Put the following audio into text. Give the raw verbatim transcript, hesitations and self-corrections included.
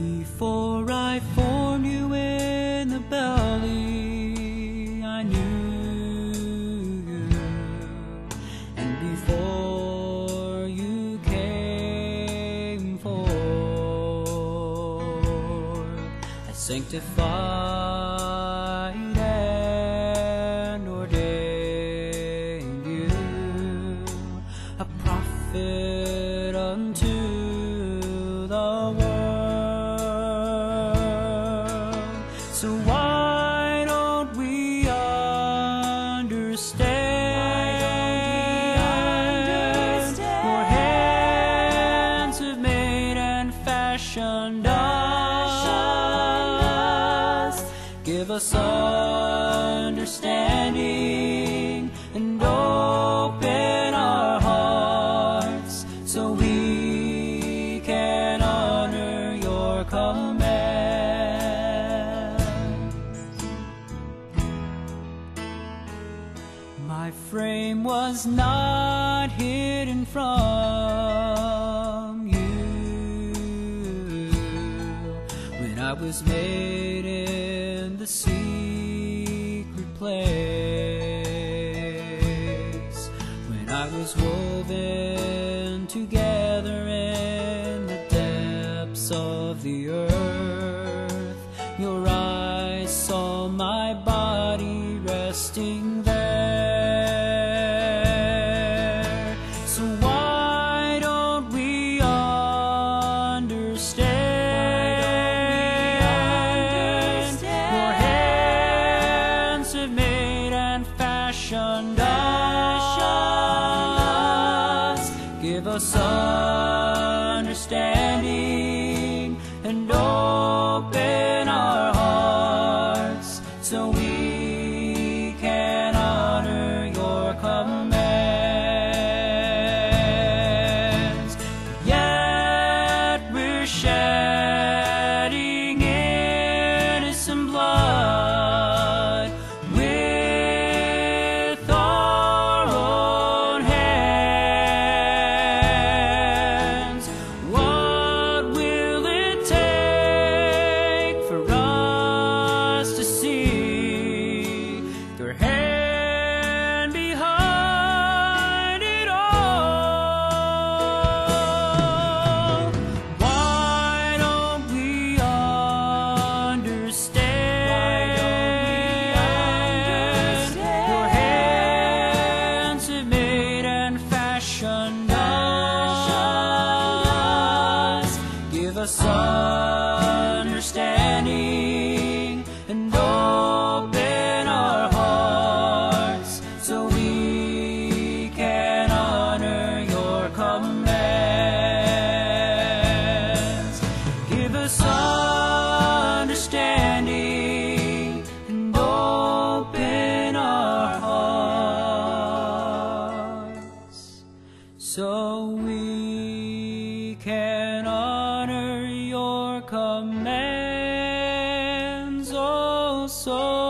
Before I formed you in the belly, I knew you, and before you came forth, I sanctified and ordained you a prophet unto the world. So why don't we understand? Your hands have made and fashioned us. Give us understanding and open our hearts so we can honor your command. My frame was not hidden from you when I was made in the secret place, when I was woven together in the depths of the earth. Your eyes saw my body resting there. Give us understanding and open our hearts so we can honor your commands. Yet we're shedding innocent blood with us understanding and open our hearts so we can honor your commands. Give us understanding and open our hearts so we can honor your commands. Oh, so